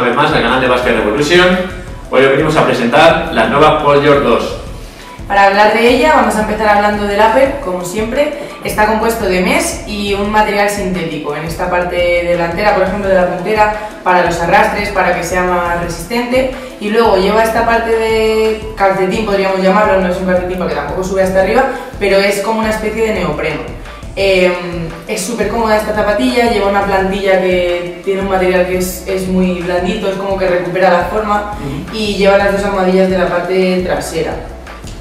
una vez más al canal de Basket Revolution. Hoy os venimos a presentar la nueva Paul George 2. Para hablar de ella vamos a empezar hablando del APE, como siempre. Está compuesto de mesh y un material sintético. En esta parte delantera, por ejemplo, de la puntera, para los arrastres, para que sea más resistente. Y luego lleva esta parte de calcetín, podríamos llamarlo, no es un calcetín porque tampoco sube hasta arriba, pero es como una especie de neopreno. Es súper cómoda esta zapatilla, lleva una plantilla que tiene un material que es muy blandito, es como que recupera la forma, y lleva las dos almohadillas de la parte trasera.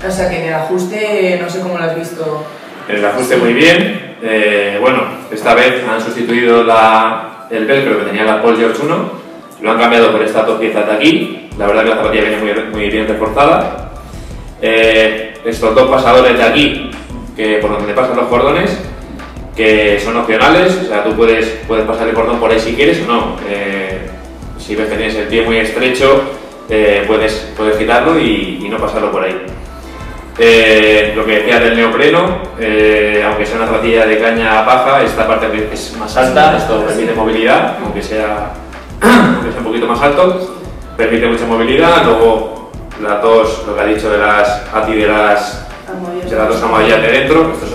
O sea que en el ajuste, no sé cómo lo has visto. En el ajuste muy bien. Bueno, esta vez han sustituido el velcro que tenía la Paul George 1, lo han cambiado por estas dos piezas de aquí. La verdad que la zapatilla viene muy bien reforzada. Estos dos pasadores de aquí, que por donde pasan los cordones, que son opcionales, o sea, tú puedes pasar el cordón por ahí si quieres o no. Si ves que tienes el pie muy estrecho, puedes quitarlo y no pasarlo por ahí. Lo que decía del neopreno, aunque sea una zapatilla de caña baja, esta parte es más alta, esto permite movilidad, aunque sea un poquito más alto, permite mucha movilidad. Luego las dos, lo que ha dicho de las dos almohadillas de dentro, estos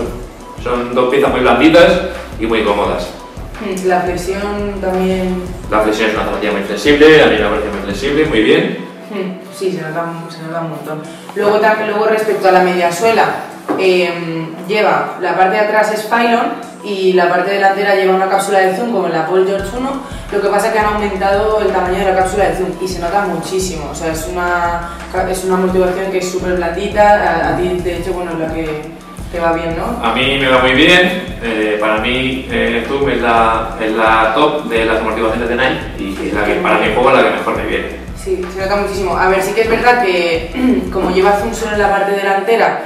son dos piezas muy blanditas y muy cómodas. La flexión también. La flexión es una zapatilla muy flexible, a mí me parece muy flexible, muy bien. Sí, se nota un montón. Luego respecto a la mediasuela, lleva la parte de atrás es Phylon y la parte delantera lleva una cápsula de zoom como en la Paul George 1, lo que pasa es que han aumentado el tamaño de la cápsula de zoom y se nota muchísimo. O sea, es una amortiguación que es súper blandita. A ti, de hecho, bueno, es la que te va bien, ¿no? A mí me va muy bien. Para mí el zoom es la top de las amortiguaciones de Nike y es la que para mi juego es la que mejor me viene. Sí, se nota muchísimo. A ver, sí que es verdad que como lleva zoom solo en la parte delantera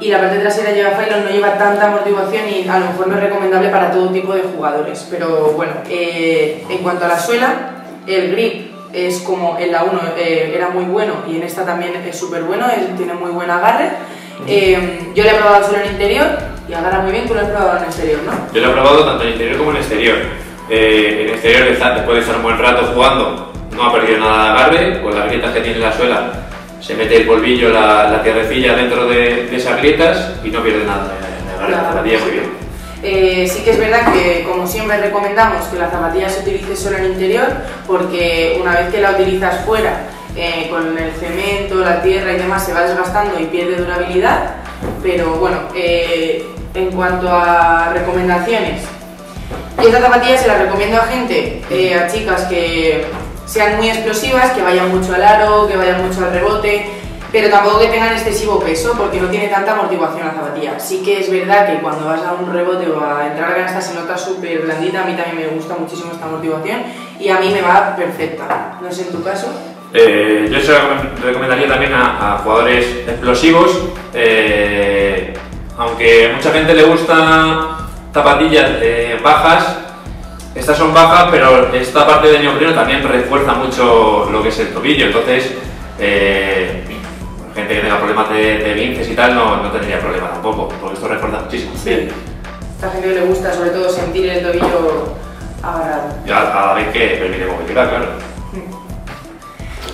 y la parte trasera lleva Phylon, no lleva tanta amortiguación y a lo mejor no es recomendable para todo tipo de jugadores. Pero bueno, en cuanto a la suela, el grip es como en la 1 era muy bueno y en esta también es súper bueno, tiene muy buen agarre. Yo le he probado solo en interior y agarra muy bien. Tú lo has probado en exterior, ¿no? Yo lo he probado tanto en interior como en exterior. En exterior después de estar un buen rato jugando, no ha perdido nada de agarre. Con las grietas que tiene la suela se mete el polvillo, la tierrecilla dentro de esas grietas y no pierde nada de agarre. La zapatilla muy bien. Sí que es verdad que, como siempre, recomendamos que la zapatilla se utilice solo en interior, porque una vez que la utilizas fuera, con el cemento, la tierra y demás, se va desgastando y pierde durabilidad. Pero bueno, en cuanto a recomendaciones, esta zapatilla se la recomiendo a gente, a chicas que sean muy explosivas, que vayan mucho al aro, que vayan mucho al rebote, pero tampoco que tengan excesivo peso, porque no tiene tanta amortiguación la zapatilla. Sí que es verdad que cuando vas a un rebote o a entrar a canasta se nota súper blandita. A mí también me gusta muchísimo esta amortiguación y a mí me va perfecta. No sé en tu caso. Yo se recomendaría también a jugadores explosivos, aunque a mucha gente le gustan zapatillas bajas. Estas son bajas, pero esta parte de neopreno también refuerza mucho lo que es el tobillo. Entonces, gente que tenga problemas de vinces y tal no tendría problemas tampoco, porque esto refuerza muchísimo. Sí. A esta gente que le gusta, sobre todo, sentir el tobillo agarrado. A la vez que permite movilidad, claro.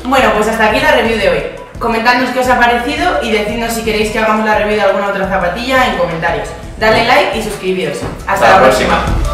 Bueno, pues hasta aquí la review de hoy. Comentadnos qué os ha parecido y decidnos si queréis que hagamos la review de alguna otra zapatilla en comentarios. Dale like y suscribiros. Hasta la próxima.